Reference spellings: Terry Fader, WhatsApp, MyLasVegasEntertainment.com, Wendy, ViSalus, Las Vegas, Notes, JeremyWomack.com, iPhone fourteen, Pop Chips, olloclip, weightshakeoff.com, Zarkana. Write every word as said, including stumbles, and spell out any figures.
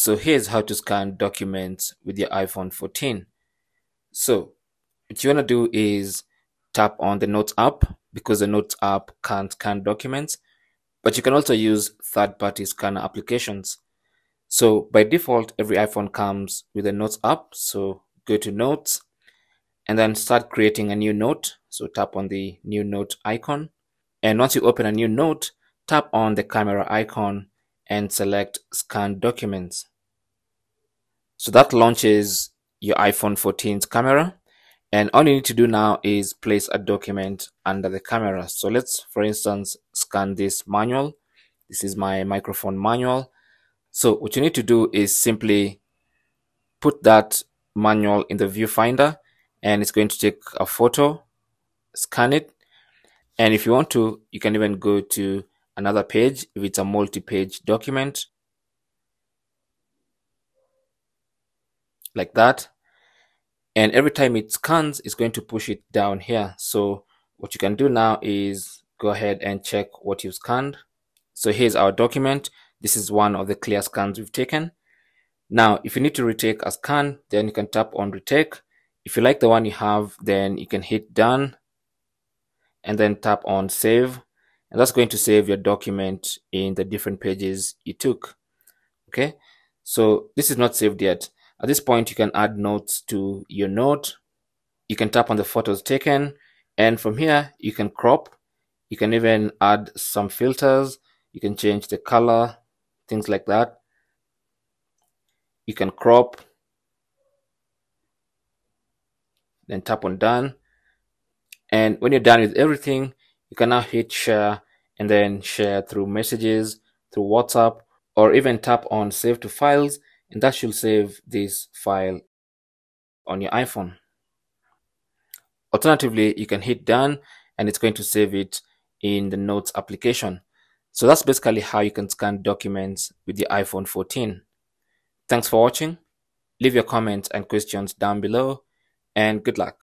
So here's how to scan documents with your iPhone fourteen. So what you want to do is tap on the Notes app, because the Notes app can't scan documents, but you can also use third-party scanner applications. So by default, every iPhone comes with a Notes app. So go to Notes and then start creating a new note. So tap on the new note icon. And once you open a new note, tap on the camera icon and select Scan Documents. So that launches your iPhone fourteen's camera. And all you need to do now is place a document under the camera. So let's, for instance, scan this manual. This is my microphone manual. So what you need to do is simply put that manual in the viewfinder, and it's going to take a photo, scan it. And if you want to, you can even go to another page if it's a multi-page document, like that. And every time it scans, it's going to push it down here. So what you can do now is go ahead and check what you've scanned. So here's our document. This is one of the clear scans we've taken. Now, if you need to retake a scan, then you can tap on retake. If you like the one you have, then you can hit done and then tap on save. And that's going to save your document in the different pages you took. Okay, so this is not saved yet. At this point, you can add notes to your note. You can tap on the photos taken, and from here, you can crop. You can even add some filters. You can change the color, things like that. You can crop, then tap on done. And when you're done with everything, you can now hit share and then share through messages, through WhatsApp, or even tap on save to files. And that should save this file on your iPhone. Alternatively, you can hit done and it's going to save it in the Notes application. So that's basically how you can scan documents with the iPhone fourteen. Thanks for watching. Leave your comments and questions down below, and good luck.